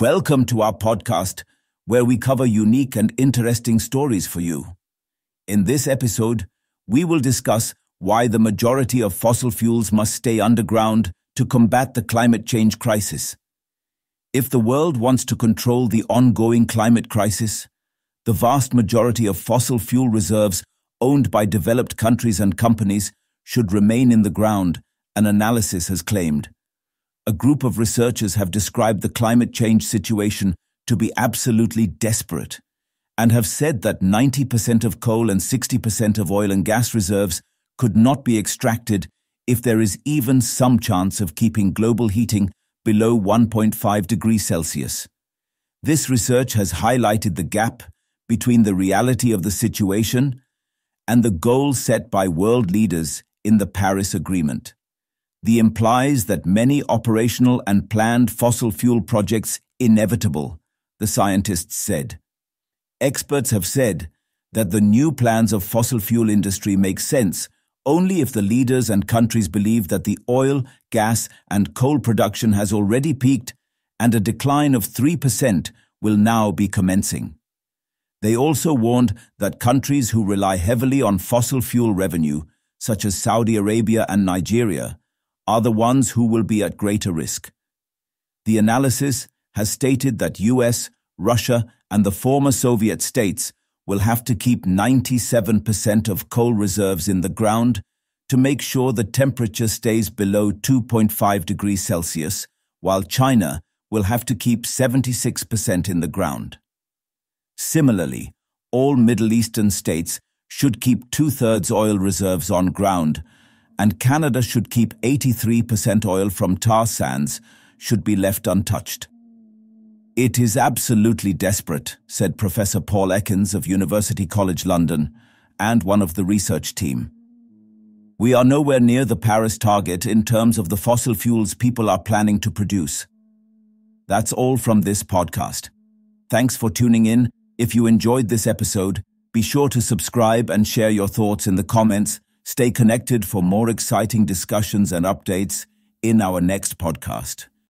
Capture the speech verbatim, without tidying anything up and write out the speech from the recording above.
Welcome to our podcast, where we cover unique and interesting stories for you. In this episode, we will discuss why the majority of fossil fuels must stay underground to combat the climate change crisis. If the world wants to control the ongoing climate crisis, the vast majority of fossil fuel reserves owned by developed countries and companies should remain in the ground, an analysis has claimed. A group of researchers have described the climate change situation to be absolutely desperate and have said that ninety percent of coal and sixty percent of oil and gas reserves could not be extracted if there is even some chance of keeping global heating below one point five degrees Celsius. This research has highlighted the gap between the reality of the situation and the goals set by world leaders in the Paris Agreement. The implies that many operational and planned fossil fuel projects inevitable, the scientists said. Experts have said that the new plans of fossil fuel industry make sense only if the leaders and countries believe that the oil, gas and coal production has already peaked and a decline of three percent will now be commencing. They also warned that countries who rely heavily on fossil fuel revenue, such as Saudi Arabia and Nigeria, are the ones who will be at greater risk. The analysis has stated that U S, Russia and the former Soviet states will have to keep ninety-seven percent of coal reserves in the ground to make sure the temperature stays below two point five degrees Celsius, while China will have to keep seventy-six percent in the ground. Similarly, all Middle Eastern states should keep two-thirds oil reserves on ground, and Canada should keep eighty-three percent oil from tar sands should be left untouched. It is absolutely desperate, said Professor Paul Ekins of University College London and one of the research team. We are nowhere near the Paris target in terms of the fossil fuels people are planning to produce. That's all from this podcast. Thanks for tuning in. If you enjoyed this episode, be sure to subscribe and share your thoughts in the comments. Stay connected for more exciting discussions and updates in our next podcast.